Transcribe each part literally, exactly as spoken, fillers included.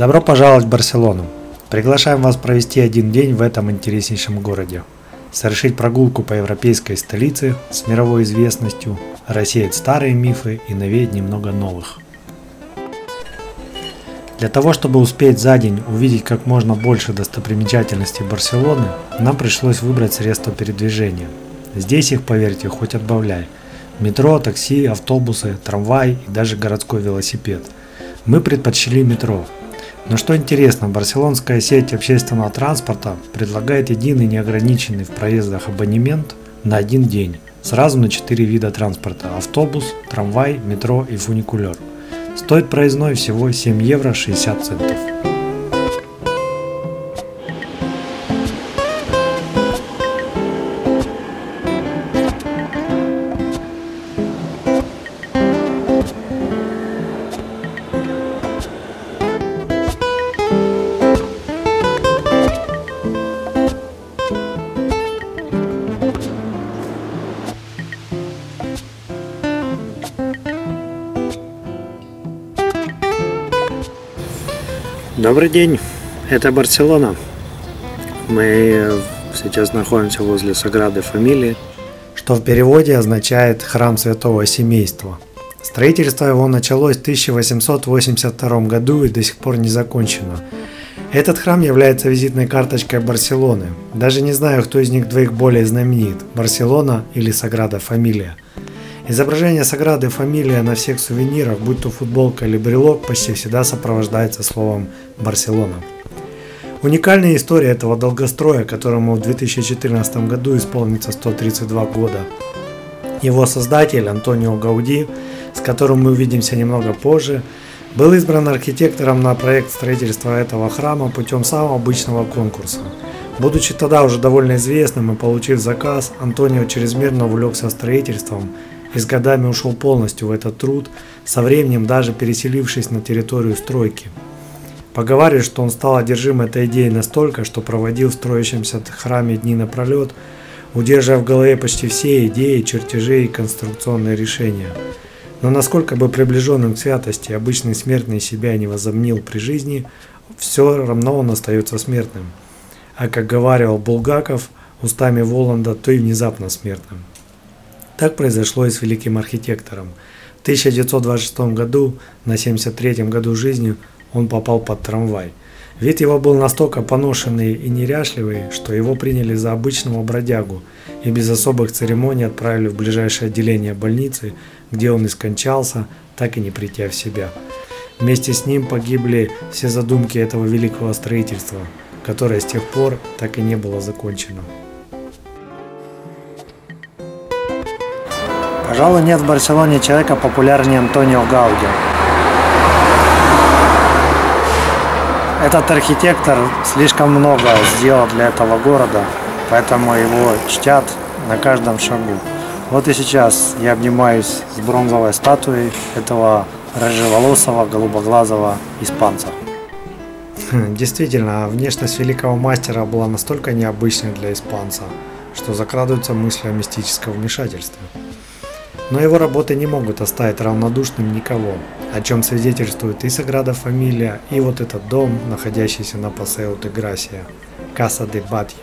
Добро пожаловать в Барселону! Приглашаем вас провести один день в этом интереснейшем городе, совершить прогулку по европейской столице с мировой известностью, рассеять старые мифы и навеять немного новых. Для того, чтобы успеть за день увидеть как можно больше достопримечательностей Барселоны, нам пришлось выбрать средства передвижения. Здесь их, поверьте, хоть отбавляй. Метро, такси, автобусы, трамвай и даже городской велосипед. Мы предпочли метро. Но что интересно, барселонская сеть общественного транспорта предлагает единый неограниченный в проездах абонемент на один день. Сразу на четыре вида транспорта – автобус, трамвай, метро и фуникулер. Стоит проездной всего семь евро шестьдесят центов. Добрый день, это Барселона. Мы сейчас находимся возле Саграды Фамилии, что в переводе означает «Храм святого семейства». Строительство его началось в тысяча восемьсот восемьдесят втором году и до сих пор не закончено. Этот храм является визитной карточкой Барселоны. Даже не знаю, кто из них двоих более знаменит – Барселона или Саграда Фамилия. Изображение Саграды Фамилия на всех сувенирах, будь то футболка или брелок, почти всегда сопровождается словом «Барселона». Уникальная история этого долгостроя, которому в две тысячи четырнадцатом году исполнится сто тридцать два года. Его создатель Антонио Гауди, с которым мы увидимся немного позже, был избран архитектором на проект строительства этого храма путем самого обычного конкурса. Будучи тогда уже довольно известным и получив заказ, Антонио чрезмерно увлекся строительством и с годами ушел полностью в этот труд, со временем даже переселившись на территорию стройки. Поговаривают, что он стал одержим этой идеей настолько, что проводил в строящемся храме дни напролет, удерживая в голове почти все идеи, чертежи и конструкционные решения. Но насколько бы приближенным к святости обычный смертный себя не возомнил при жизни, все равно он остается смертным. А как говаривал Булгаков устами Воланда, то и внезапно смертным. Так произошло и с великим архитектором. В тысяча девятьсот двадцать шестом году, на семьдесят третьем году жизни, он попал под трамвай. Вид его был настолько поношенный и неряшливый, что его приняли за обычного бродягу и без особых церемоний отправили в ближайшее отделение больницы, где он и скончался, так и не придя в себя. Вместе с ним погибли все задумки этого великого строительства, которое с тех пор так и не было закончено. Пожалуй, нет в Барселоне человека популярнее Антонио Гауди. Этот архитектор слишком много сделал для этого города, поэтому его чтят на каждом шагу. Вот и сейчас я обнимаюсь с бронзовой статуей этого рыжеволосого, голубоглазого испанца. Действительно, внешность великого мастера была настолько необычной для испанца, что закрадываются мысли о мистическом вмешательстве. Но его работы не могут оставить равнодушным никого, о чем свидетельствует и Саграда Фамилия, и вот этот дом, находящийся на Пасео-де-Грасия, Каса-де-Батльо.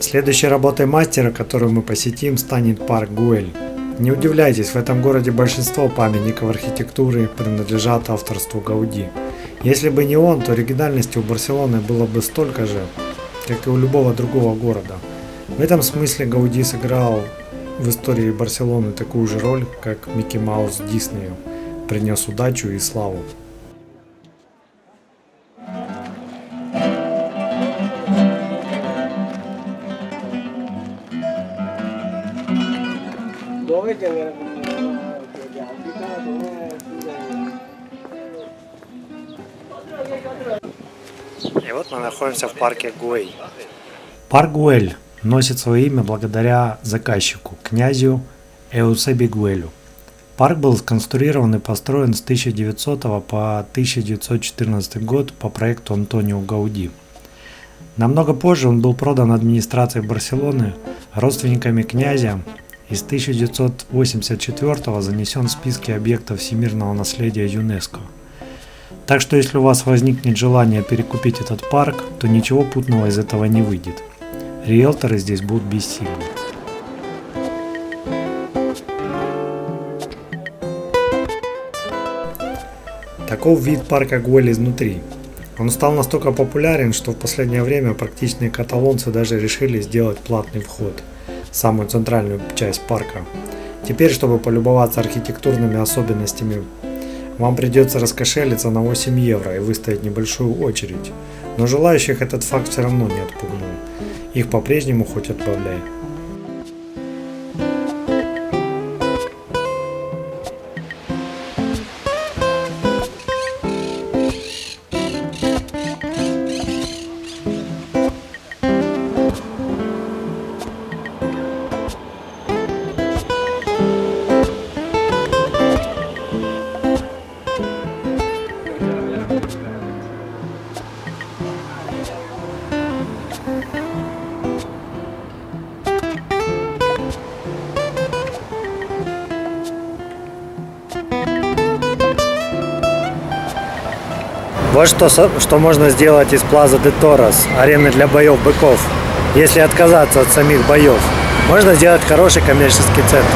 Следующей работой мастера, которую мы посетим, станет парк Гуэль. Не удивляйтесь, в этом городе большинство памятников архитектуры принадлежат авторству Гауди. Если бы не он, то оригинальности у Барселоны было бы столько же, как и у любого другого города. В этом смысле Гауди сыграл в истории Барселоны такую же роль, как Микки Маус Диснею, принес удачу и славу. И вот мы находимся в парке Гуэль. Парк Гуэль носит свое имя благодаря заказчику, князю Эусеби Гуэлю. Парк был сконструирован и построен с тысяча девятисотого по тысяча девятьсот четырнадцатый год по проекту Антонио Гауди. Намного позже он был продан администрации Барселоны, родственниками князя, и с тысяча девятьсот восемьдесят четвёртого занесен в списки объектов всемирного наследия ЮНЕСКО. Так что если у вас возникнет желание перекупить этот парк, то ничего путного из этого не выйдет. Риэлторы здесь будут бессильны. Таков вид парка Гуэль изнутри. Он стал настолько популярен, что в последнее время практичные каталонцы даже решили сделать платный вход в самую центральную часть парка. Теперь, чтобы полюбоваться архитектурными особенностями, вам придется раскошелиться на восемь евро и выставить небольшую очередь, но желающих этот факт все равно не отпугнул. Их по-прежнему хоть отбавляй. Вот что, что можно сделать из Плаза де Торос, арены для боев быков. Если отказаться от самих боев, можно сделать хороший коммерческий центр.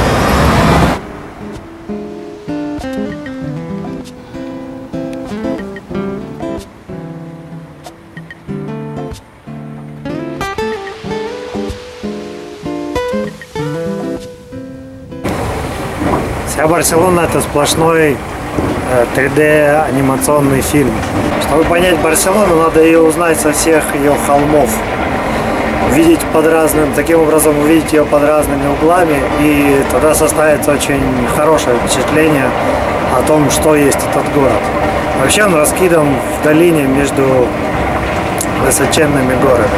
Вся Барселона — это сплошной три дэ анимационный фильм. Чтобы понять Барселону, надо ее узнать со всех ее холмов, увидеть под разным, таким образом увидеть ее под разными углами, и тогда составится очень хорошее впечатление о том, что есть этот город. Вообще он раскидан в долине между высоченными горами.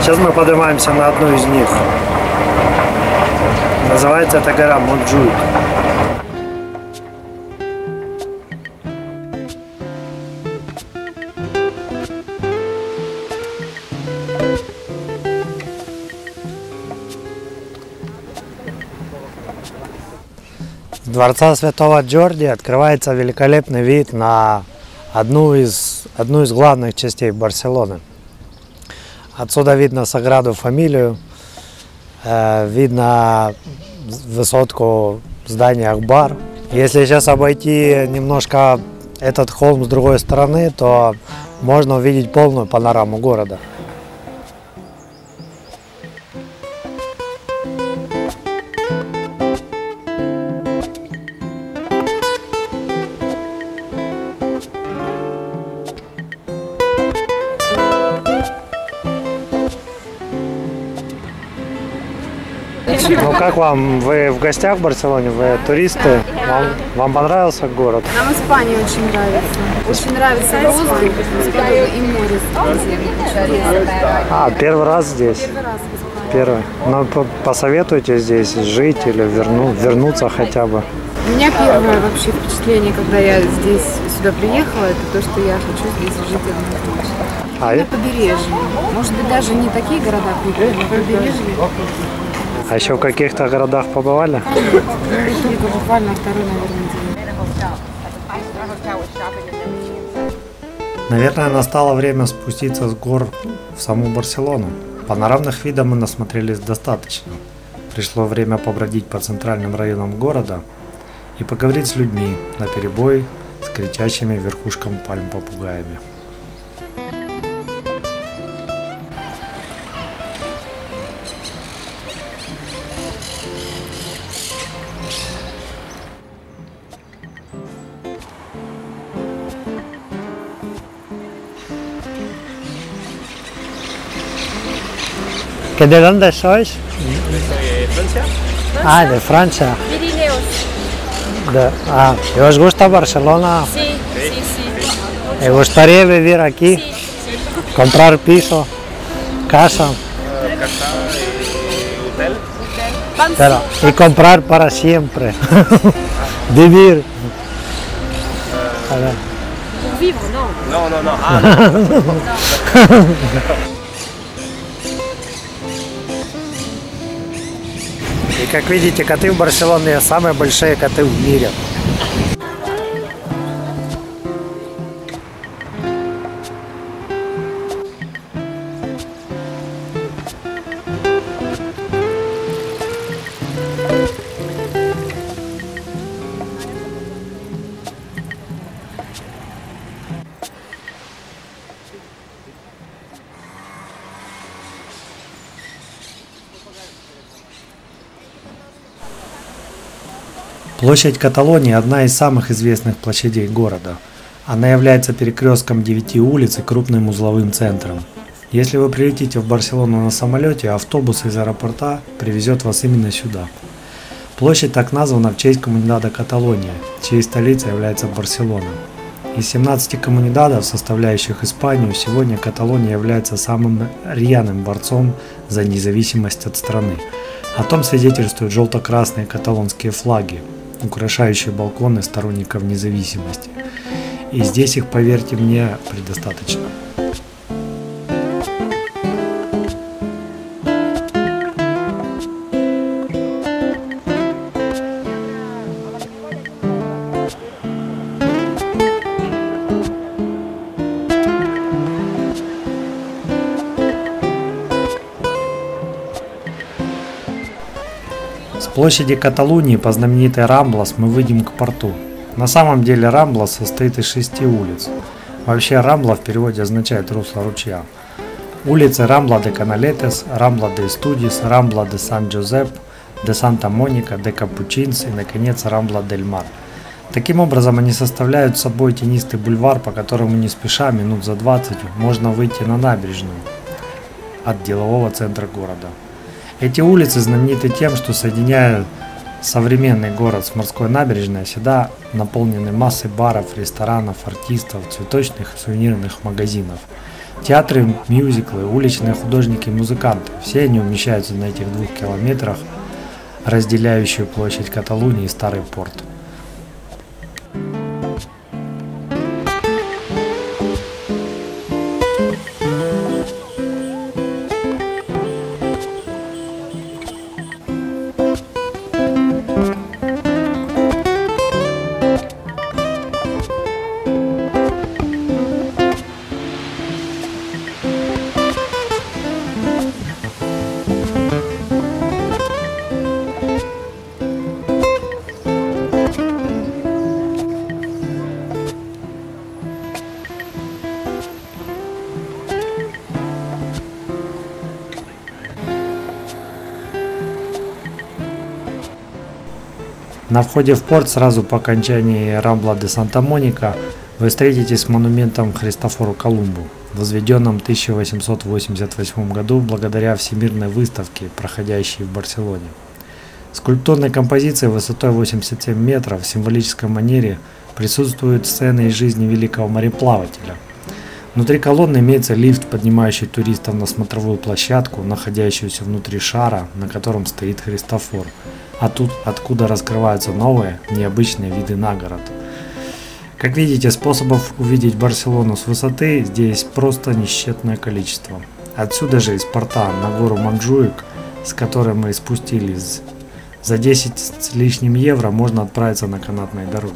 Сейчас мы поднимаемся на одну из них. Называется эта гора Монжуик. С Дворца святого Джорди открывается великолепный вид на одну из, одну из главных частей Барселоны. Отсюда видно Саграду Фамилию, э, видно высотку здания Ахбар. Если сейчас обойти немножко этот холм с другой стороны, то можно увидеть полную панораму города. Ну как вам? Вы в гостях в Барселоне? Вы туристы? Вам, вам понравился город? Нам Испания очень нравится. Очень нравится воздух, и море. А, первый раз здесь? Первый. Ну, посоветуйте здесь жить или верну, вернуться хотя бы? У меня первое вообще впечатление, когда я здесь сюда приехала, это то, что я хочу здесь жить однозначно. А на побережье. Может быть, даже не такие города, но побережье. А еще в каких-то городах побывали? Только буквально второй, наверное. Наверное, настало время спуститься с гор в саму Барселону. Панорамных видов мы насмотрелись достаточно. Пришло время побродить по центральным районам города и поговорить с людьми наперебой с кричащими верхушкам пальм попугаями. ¿De dónde sois? Soy de Francia. Ah, de Francia. Да. Ah, ¿y os gusta Barcelona? Sí, sí, sí. ¿Te gustaría vivir aquí? Sí, sí. ¿Comprar piso? ¿Casa? Casa y hotel. Pero, y comprar para siempre. Vivir. Vivir, no. No, no, no. Ah, no. И как видите, коты в Барселоне самые большие коты в мире. Площадь Каталонии – одна из самых известных площадей города. Она является перекрестком девяти улиц и крупным узловым центром. Если вы прилетите в Барселону на самолете, автобус из аэропорта привезет вас именно сюда. Площадь так названа в честь коммунидада Каталония, чьей столицей является Барселона. Из семнадцати коммунидадов, составляющих Испанию, сегодня Каталония является самым рьяным борцом за независимость от страны. О том свидетельствуют желто-красные каталонские флаги, украшающие балконы сторонников независимости. И здесь их, поверьте мне, предостаточно. С площади Каталунии по знаменитой Рамблас мы выйдем к порту. На самом деле Рамбла состоит из шести улиц. Вообще Рамбла в переводе означает русло ручья. Улицы Рамбла де Каналетес, Рамбла де Студис, Рамбла де Сан-Джузеп, де Санта Моника, де Капучинс и, наконец, Рамбла дель Мар. Таким образом, они составляют собой тенистый бульвар, по которому не спеша минут за двадцать можно выйти на набережную от делового центра города. Эти улицы знамениты тем, что соединяют современный город с морской набережной, всегда наполнены массой баров, ресторанов, артистов, цветочных и сувенирных магазинов. Театры, мюзиклы, уличные художники и музыканты – все они умещаются на этих двух километрах, разделяющую площадь Каталунии и старый порт. На входе в порт сразу по окончании Рамбла де Санта Моника вы встретитесь с монументом Христофору Колумбу, возведенным в тысяча восемьсот восемьдесят восьмом году благодаря всемирной выставке, проходящей в Барселоне. Скульптурной композиции высотой восемьдесят семь метров в символической манере присутствуют сцены из жизни великого мореплавателя. Внутри колонны имеется лифт, поднимающий туристов на смотровую площадку, находящуюся внутри шара, на котором стоит Христофор. А тут откуда раскрываются новые, необычные виды на город. Как видите, способов увидеть Барселону с высоты здесь просто несчетное количество. Отсюда же из порта на гору Монжуик, с которой мы спустились, за десять с лишним евро можно отправиться на канатной дороге.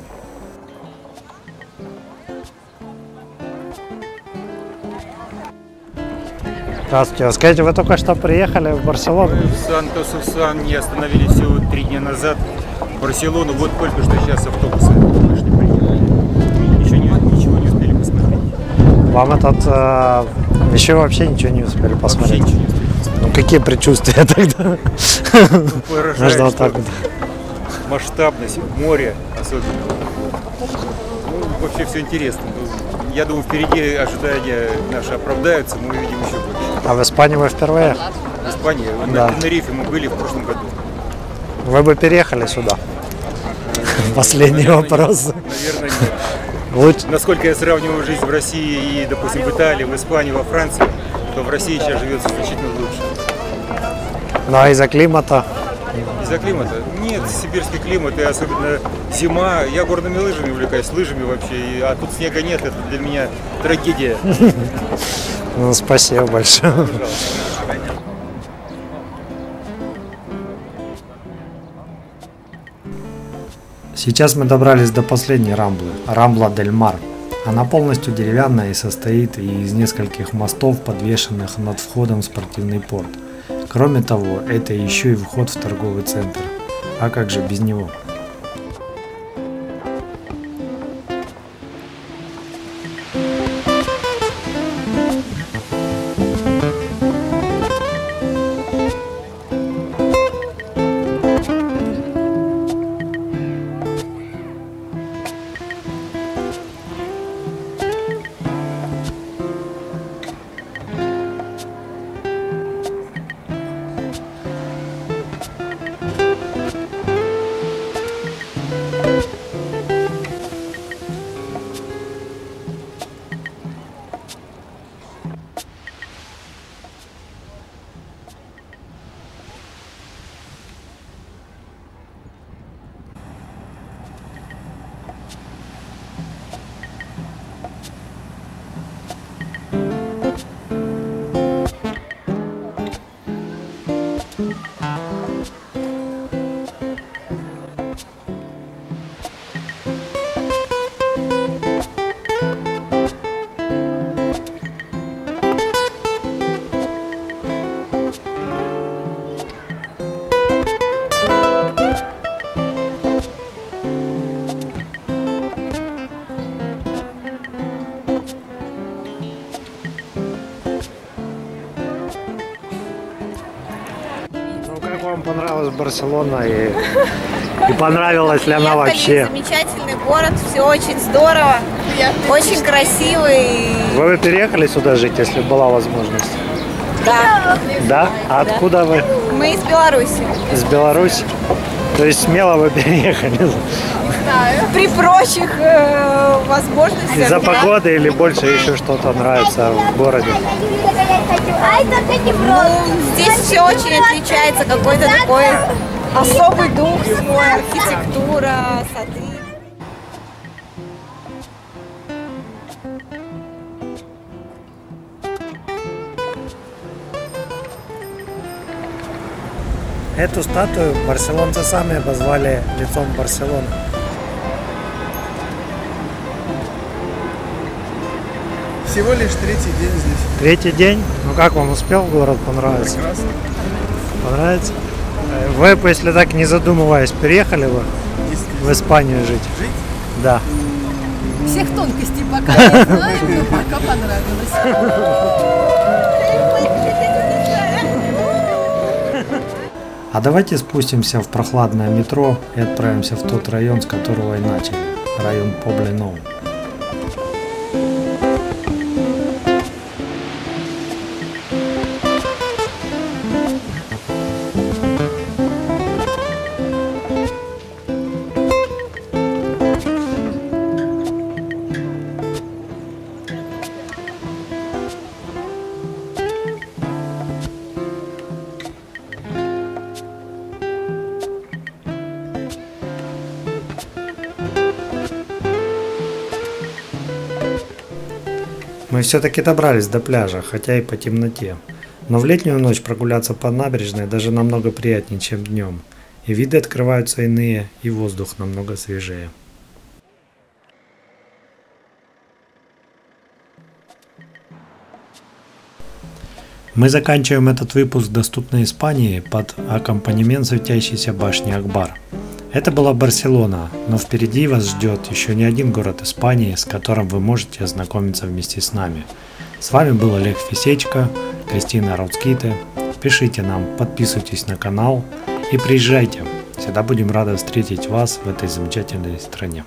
Здравствуйте. Скажите, вы только что приехали в Барселону? Мы в Санто-Сусанне остановились всего три дня назад. В Барселону вот только что сейчас автобусы вышли, приехали. Еще не, ничего не успели посмотреть. Вам этот... Э, еще вообще ничего не успели посмотреть? Вообще ничего не успели посмотреть. Ну какие предчувствия тогда? Ну, поражает, вот так вот. Масштабность, море особенно. Ну, вообще все интересно. Я думаю, впереди ожидания наши оправдаются, мы увидим еще больше. А в Испании вы впервые? В Испании. Да. На Тенерифе мы были в прошлом году. Вы бы переехали сюда? Последний вопрос. Наверное, нет. Насколько я сравниваю жизнь в России и, допустим, в Италии, в Испании, во Франции, то в России сейчас живется значительно лучше. Ну а из-за климата? Из-за климата? Нет, сибирский климат, и особенно зима. Я горными лыжами увлекаюсь, лыжами вообще, а тут снега нет, это для меня трагедия. Ну, спасибо большое. Пожалуйста. Сейчас мы добрались до последней рамблы, Рамбла дель Мар. Она полностью деревянная и состоит из нескольких мостов, подвешенных над входом в спортивный порт. Кроме того, это еще и вход в торговый центр. А как же без него? Барселона и, и понравилась ли она вообще? Замечательный город, все очень здорово, очень красивый. Вы бы переехали сюда жить, если была возможность? Да. Да? А откуда вы? Мы из Беларуси. Из Беларуси? То есть смело вы переехали? Да, при прочих э, возможностях. Из-за погоды или больше еще что-то нравится в городе? Ну, здесь все очень отличается, какой-то такой особый дух, свой, архитектура, сады. Эту статую барселонцы сами обозвали лицом Барселоны. Всего лишь третий день здесь. Третий день? Ну как вам успел город? Понравился? Прекрасно. Понравится? Вы бы, если так не задумываясь, переехали бы в Испанию жить? Жить? Да. Всех тонкостей пока не знаем, но пока понравилось. А давайте спустимся в прохладное метро и отправимся в тот район, с которого и начали. Район Поблинов. Мы все-таки добрались до пляжа, хотя и по темноте. Но в летнюю ночь прогуляться по набережной даже намного приятнее, чем днем. И виды открываются иные, и воздух намного свежее. Мы заканчиваем этот выпуск «Доступной Испании» под аккомпанемент светящейся башни Ахбар. Это была Барселона, но впереди вас ждет еще не один город Испании, с которым вы можете ознакомиться вместе с нами. С вами был Олег Фесечко, Кристина Роцките. Пишите нам, подписывайтесь на канал и приезжайте. Всегда будем рады встретить вас в этой замечательной стране.